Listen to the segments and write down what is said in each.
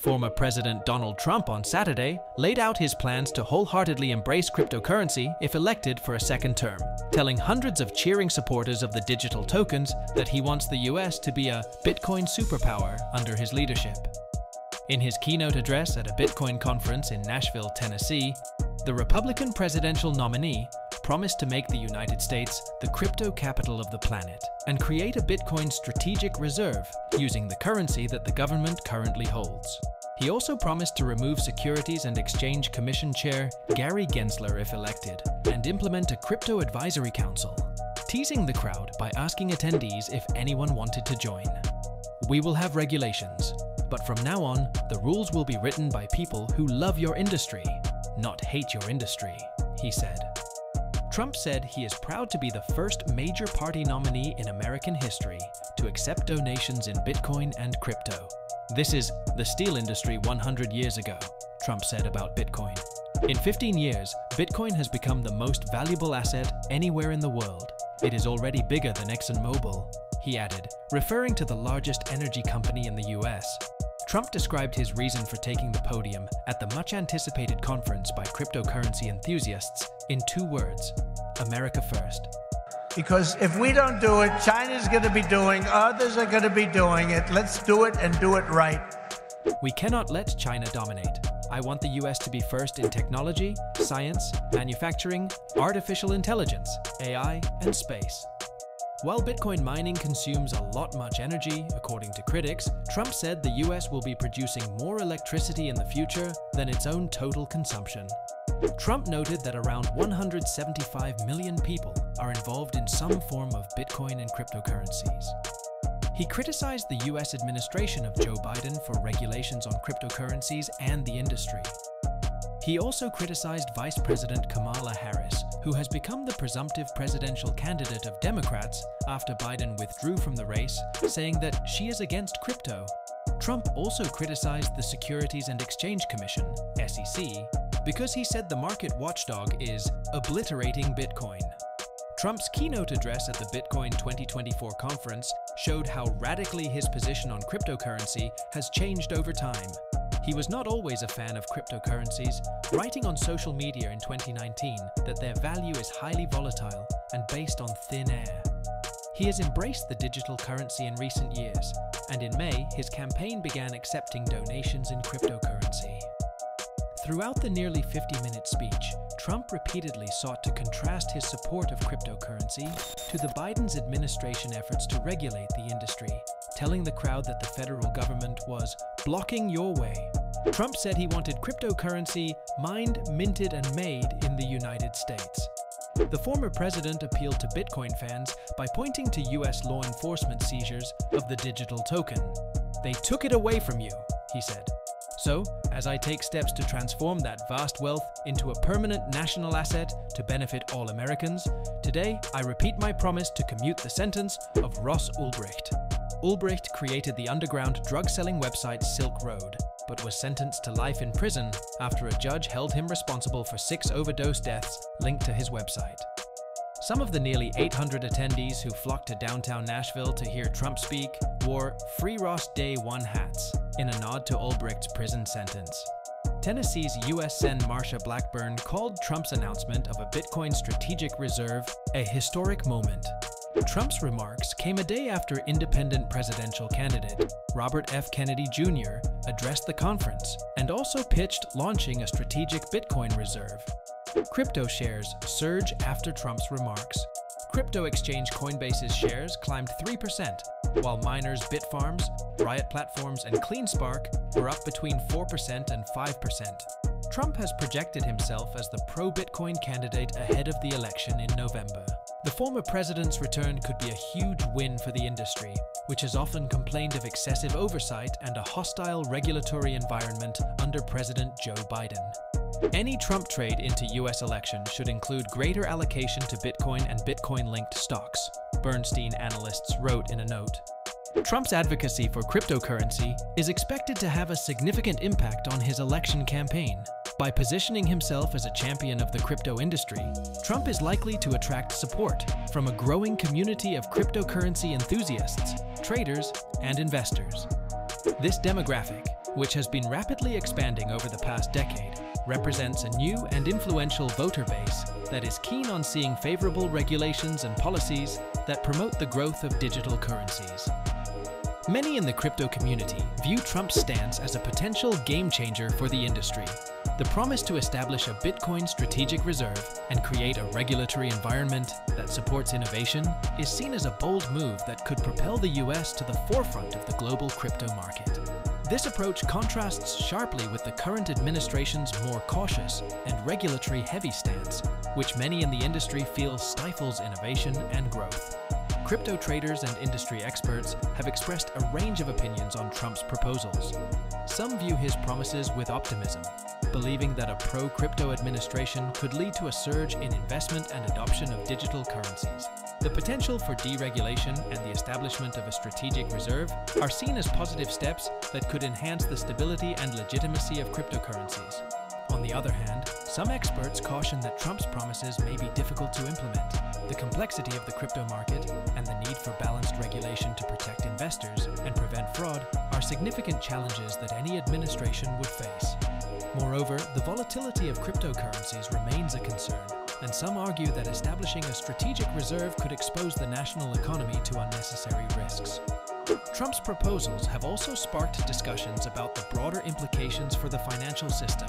Former President Donald Trump on Saturday laid out his plans to wholeheartedly embrace cryptocurrency if elected for a second term, telling hundreds of cheering supporters of the digital tokens that he wants the US to be a Bitcoin superpower under his leadership. In his keynote address at a Bitcoin conference in Nashville, Tennessee, the Republican presidential nominee promised to make the United States the crypto capital of the planet and create a Bitcoin strategic reserve using the currency that the government currently holds. He also promised to remove Securities and Exchange Commission Chair Gary Gensler if elected and implement a crypto advisory council, teasing the crowd by asking attendees if anyone wanted to join. "We will have regulations, but from now on, the rules will be written by people who love your industry, not hate your industry," he said. Trump said he is proud to be the first major party nominee in American history to accept donations in Bitcoin and crypto. "This is the steel industry 100 years ago," Trump said about Bitcoin. "In 15 years, Bitcoin has become the most valuable asset anywhere in the world. It is already bigger than ExxonMobil," he added, referring to the largest energy company in the US. Trump described his reason for taking the podium at the much-anticipated conference by cryptocurrency enthusiasts in two words: America first. Because if we don't do it, China's going to be doing, others are going to be doing it. Let's do it and do it right. "We cannot let China dominate. I want the US to be first in technology, science, manufacturing, artificial intelligence, AI, and space." While Bitcoin mining consumes much energy, according to critics, Trump said the US will be producing more electricity in the future than its own total consumption. Trump noted that around 175 million people are involved in some form of Bitcoin and cryptocurrencies. He criticized the US administration of Joe Biden for regulations on cryptocurrencies and the industry. He also criticized Vice President Kamala Harris, who has become the presumptive presidential candidate of Democrats after Biden withdrew from the race, saying that she is against crypto. Trump also criticized the Securities and Exchange Commission, SEC, because he said the market watchdog is obliterating Bitcoin. Trump's keynote address at the Bitcoin 2024 conference showed how radically his position on cryptocurrency has changed over time. He was not always a fan of cryptocurrencies, writing on social media in 2019 that their value is highly volatile and based on thin air. He has embraced the digital currency in recent years, and in May, his campaign began accepting donations in cryptocurrency. Throughout the nearly 50-minute speech, Trump repeatedly sought to contrast his support of cryptocurrency to the Biden's administration efforts to regulate the industry, telling the crowd that the federal government was blocking your way. Trump said he wanted cryptocurrency mined, minted, and made in the United States. The former president appealed to Bitcoin fans by pointing to US law enforcement seizures of the digital token. "They took it away from you," he said. "So, as I take steps to transform that vast wealth into a permanent national asset to benefit all Americans, today I repeat my promise to commute the sentence of Ross Ulbricht." Ulbricht created the underground drug-selling website Silk Road, but was sentenced to life in prison after a judge held him responsible for 6 overdose deaths linked to his website. Some of the nearly 800 attendees who flocked to downtown Nashville to hear Trump speak wore Free Ross Day 1 hats, in a nod to Ulbricht's prison sentence. Tennessee's U.S. Sen. Marsha Blackburn called Trump's announcement of a Bitcoin strategic reserve a historic moment. Trump's remarks came a day after independent presidential candidate Robert F. Kennedy Jr. addressed the conference and also pitched launching a strategic Bitcoin reserve. Crypto shares surge after Trump's remarks. Crypto exchange Coinbase's shares climbed 3%, while miners Bitfarms, Riot Platforms, and CleanSpark were up between 4% and 5%. Trump has projected himself as the pro-Bitcoin candidate ahead of the election in November. The former president's return could be a huge win for the industry, which has often complained of excessive oversight and a hostile regulatory environment under President Joe Biden. Any Trump trade into US election should include greater allocation to Bitcoin and Bitcoin-linked stocks, Bernstein analysts wrote in a note. Trump's advocacy for cryptocurrency is expected to have a significant impact on his election campaign. By positioning himself as a champion of the crypto industry, Trump is likely to attract support from a growing community of cryptocurrency enthusiasts, traders, and investors. This demographic, which has been rapidly expanding over the past decade, represents a new and influential voter base that is keen on seeing favorable regulations and policies that promote the growth of digital currencies. Many in the crypto community view Trump's stance as a potential game changer for the industry. The promise to establish a Bitcoin strategic reserve and create a regulatory environment that supports innovation is seen as a bold move that could propel the US to the forefront of the global crypto market. This approach contrasts sharply with the current administration's more cautious and regulatory-heavy stance, which many in the industry feel stifles innovation and growth. Crypto traders and industry experts have expressed a range of opinions on Trump's proposals. Some view his promises with optimism, believing that a pro-crypto administration could lead to a surge in investment and adoption of digital currencies. The potential for deregulation and the establishment of a strategic reserve are seen as positive steps that could enhance the stability and legitimacy of cryptocurrencies. On the other hand, some experts caution that Trump's promises may be difficult to implement. The complexity of the crypto market and the need for balanced regulation to protect investors and prevent fraud are significant challenges that any administration would face. Moreover, the volatility of cryptocurrencies remains a concern, and some argue that establishing a strategic reserve could expose the national economy to unnecessary risks. Trump's proposals have also sparked discussions about the broader implications for the financial system.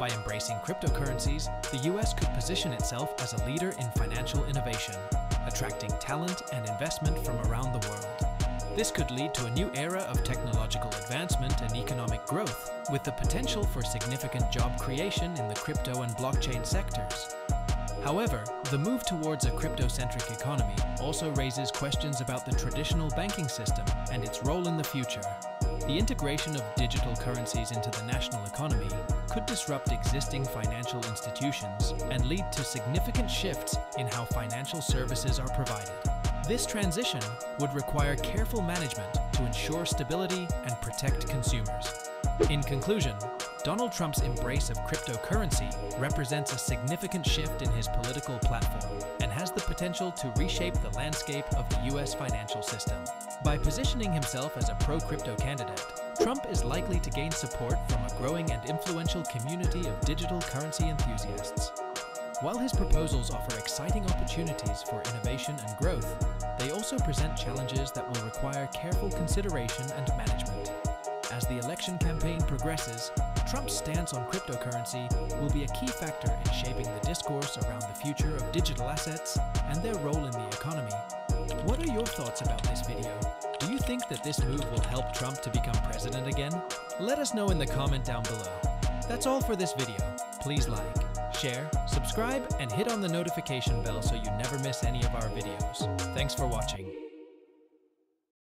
By embracing cryptocurrencies, the US could position itself as a leader in financial innovation, attracting talent and investment from around the world. This could lead to a new era of technological advancement and economic growth, with the potential for significant job creation in the crypto and blockchain sectors. However, the move towards a crypto-centric economy also raises questions about the traditional banking system and its role in the future. The integration of digital currencies into the national economy could disrupt existing financial institutions and lead to significant shifts in how financial services are provided. This transition would require careful management to ensure stability and protect consumers. In conclusion, Donald Trump's embrace of cryptocurrency represents a significant shift in his political platform and has the potential to reshape the landscape of the US financial system. By positioning himself as a pro-crypto candidate, Trump is likely to gain support from a growing and influential community of digital currency enthusiasts. While his proposals offer exciting opportunities for innovation and growth, they also present challenges that will require careful consideration and management. As the election campaign progresses, Trump's stance on cryptocurrency will be a key factor in shaping the discourse around the future of digital assets and their role in the economy. What are your thoughts about this video? Do you think that this move will help Trump to become president again? Let us know in the comment down below. That's all for this video. Please like, share, subscribe, and hit on the notification bell so you never miss any of our videos. Thanks for watching.